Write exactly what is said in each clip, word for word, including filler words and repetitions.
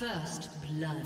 First blood.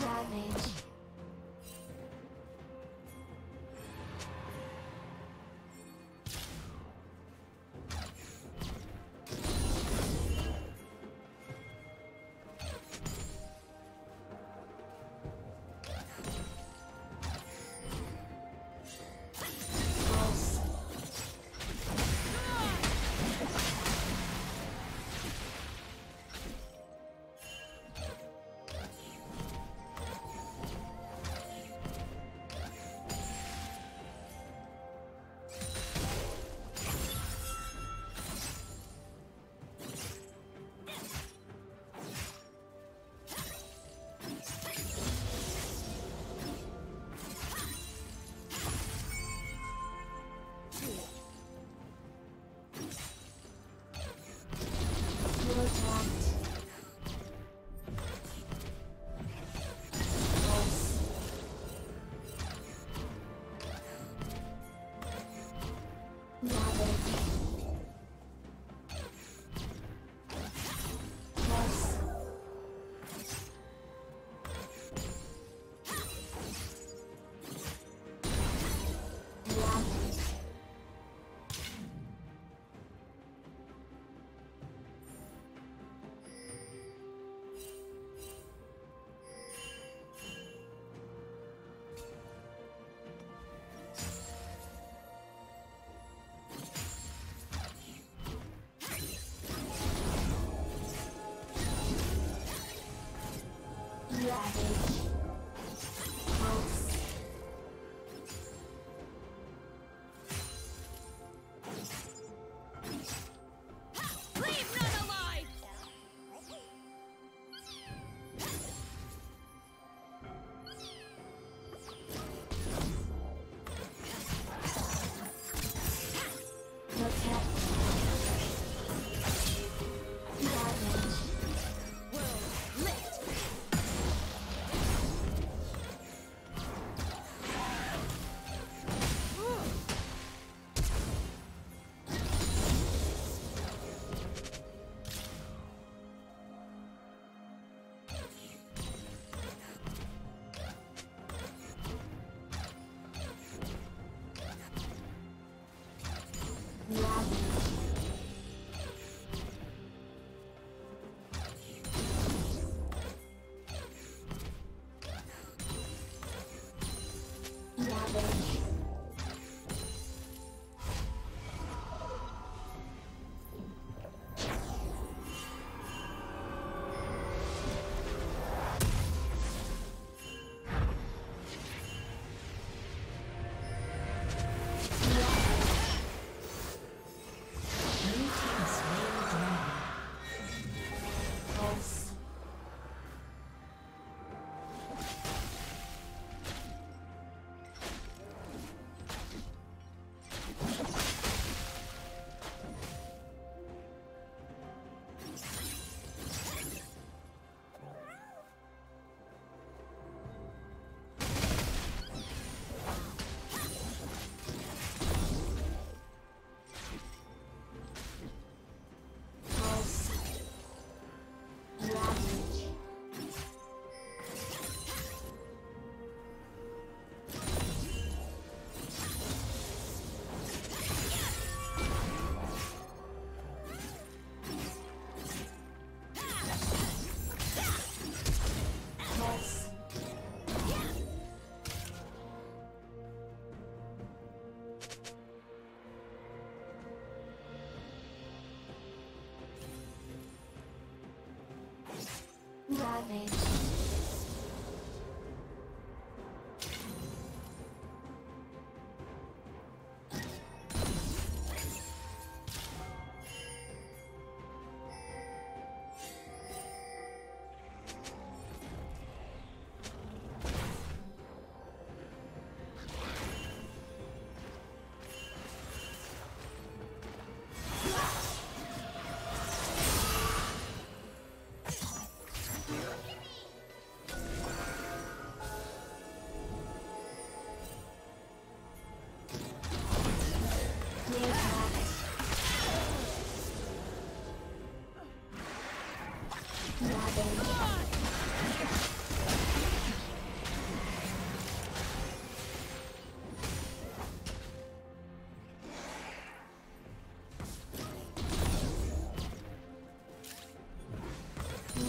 Damage.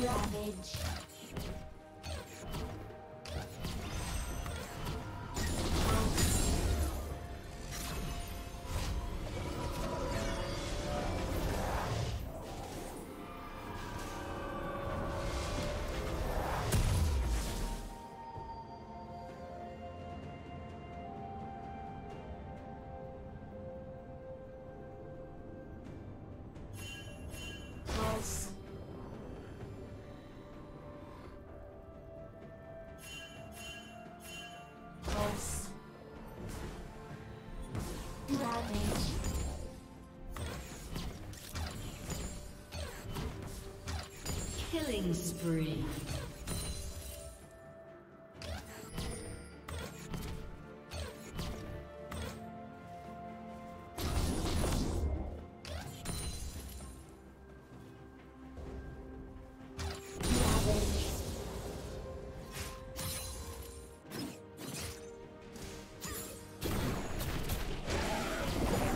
Ravage. Killing spree.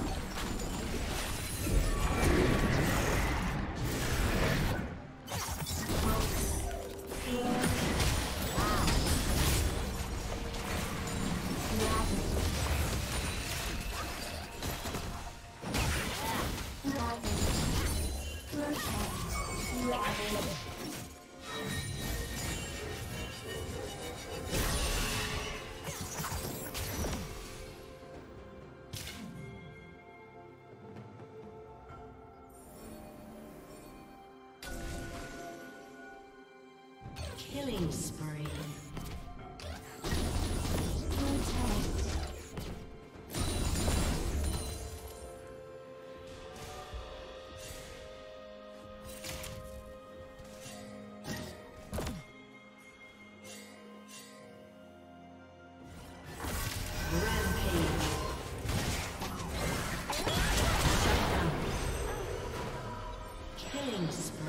Killing spree.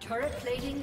Turret plating.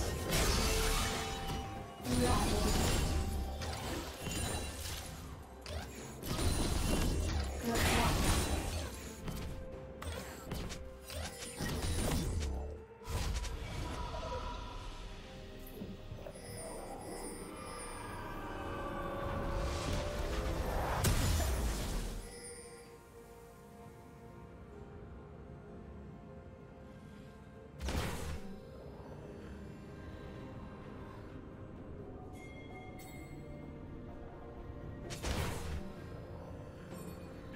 Ravage.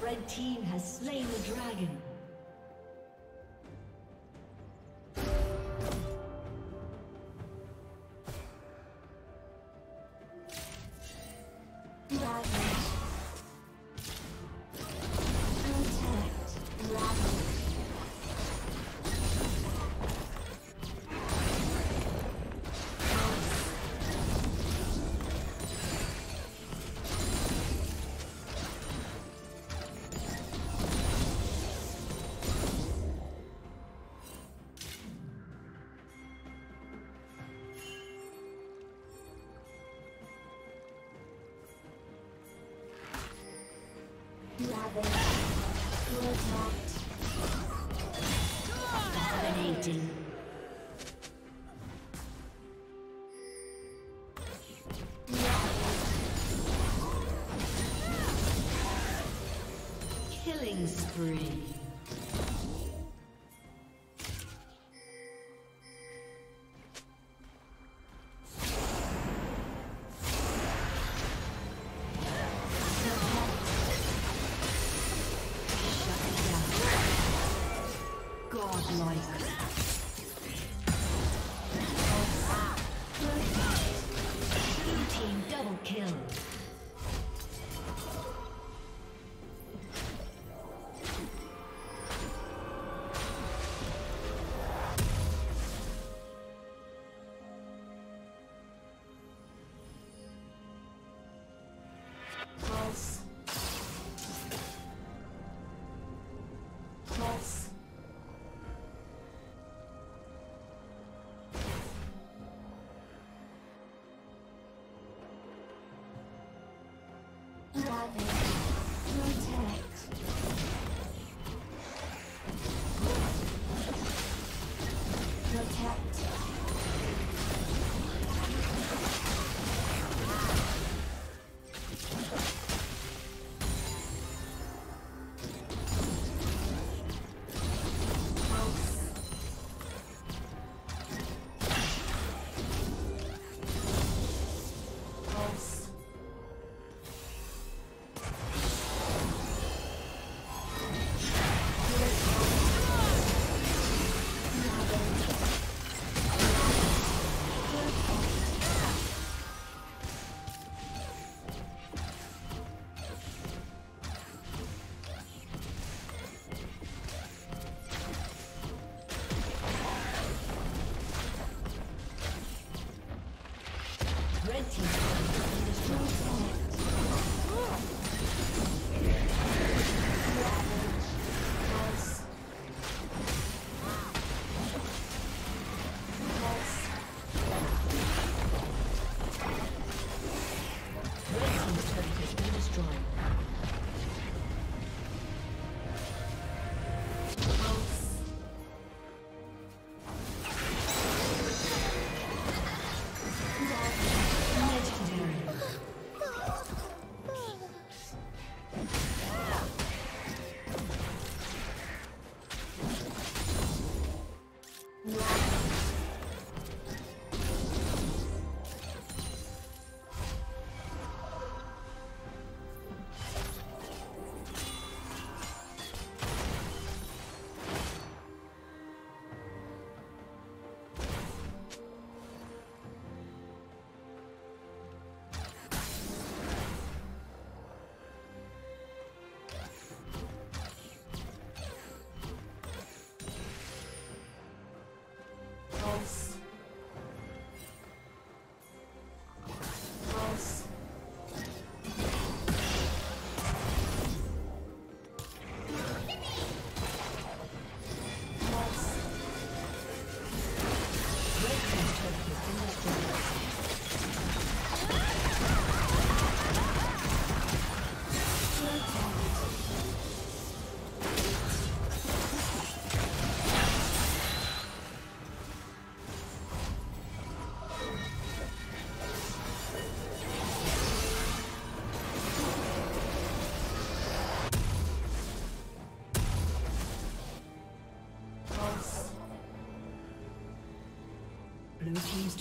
Red team has slain the dragon. Dominating. Killing spree.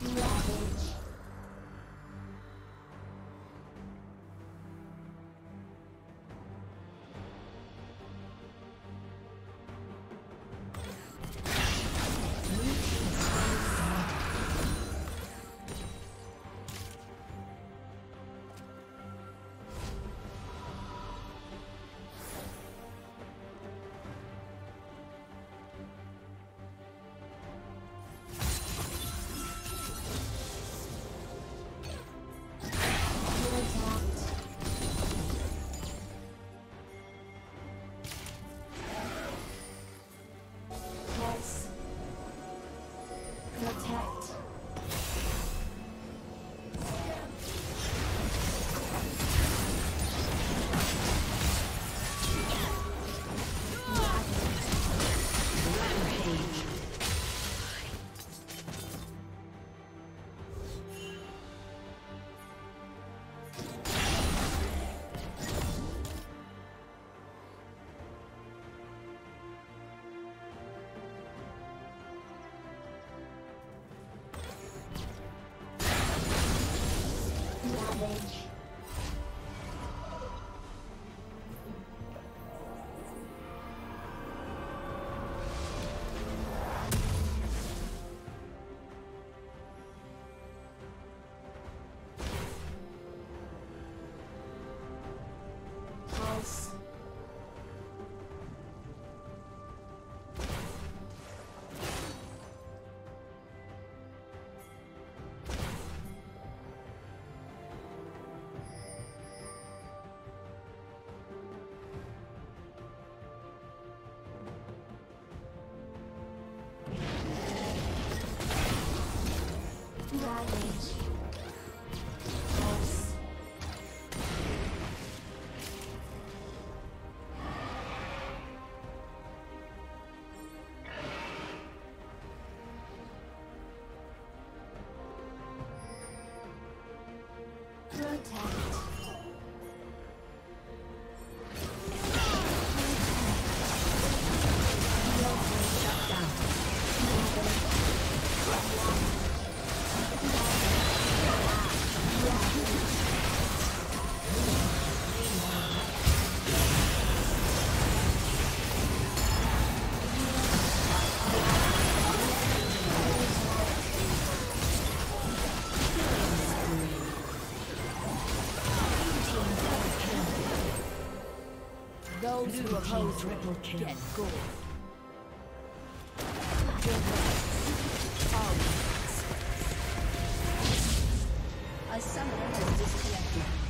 Blue oppose triple kill. Get gold. A summoner has disconnected.